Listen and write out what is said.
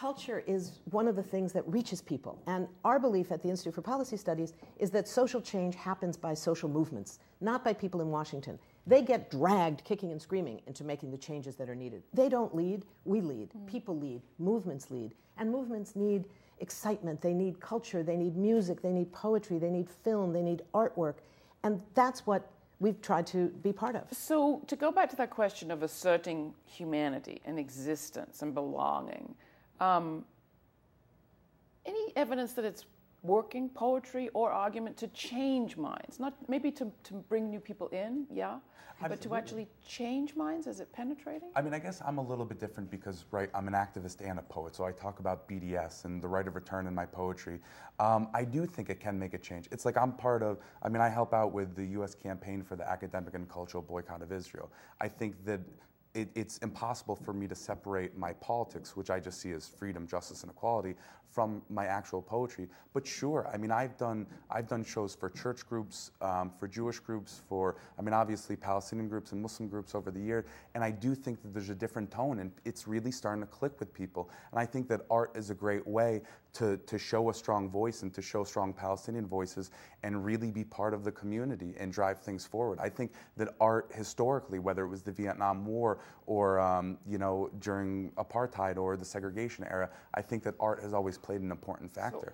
culture is one of the things that reaches people. And our belief at the Institute for Policy Studies is that social change happens by social movements, not by people in Washington. They get dragged kicking and screaming into making the changes that are needed. They don't lead, we lead. People lead, movements lead. And movements need excitement, they need culture, they need music, they need poetry, they need film, they need artwork. And that's what we've tried to be part of. So to go back to that question of asserting humanity and existence and belonging, any evidence that it's working, poetry or argument, to change minds? Not maybe to bring new people in, yeah, absolutely. But to actually change minds? Is it penetrating? I mean, I guess I'm a little bit different because, right, I'm an activist and a poet, so I talk about BDS and the right of return in my poetry. I do think it can make a change. It's like I'm part of, I mean, I help out with the U.S. campaign for the academic and cultural boycott of Israel. I think that it's impossible for me to separate my politics, which I just see as freedom, justice, and equality, from my actual poetry. But sure, I mean, I've done shows for church groups, for Jewish groups, for, I mean, obviously Palestinian groups and Muslim groups over the years, and I do think that there's a different tone, and it's really starting to click with people. And I think that art is a great way to show a strong voice and to show strong Palestinian voices and really be part of the community and drive things forward. I think that art historically, whether it was the Vietnam War or you know, during apartheid or the segregation era, I think that art has always played an important factor.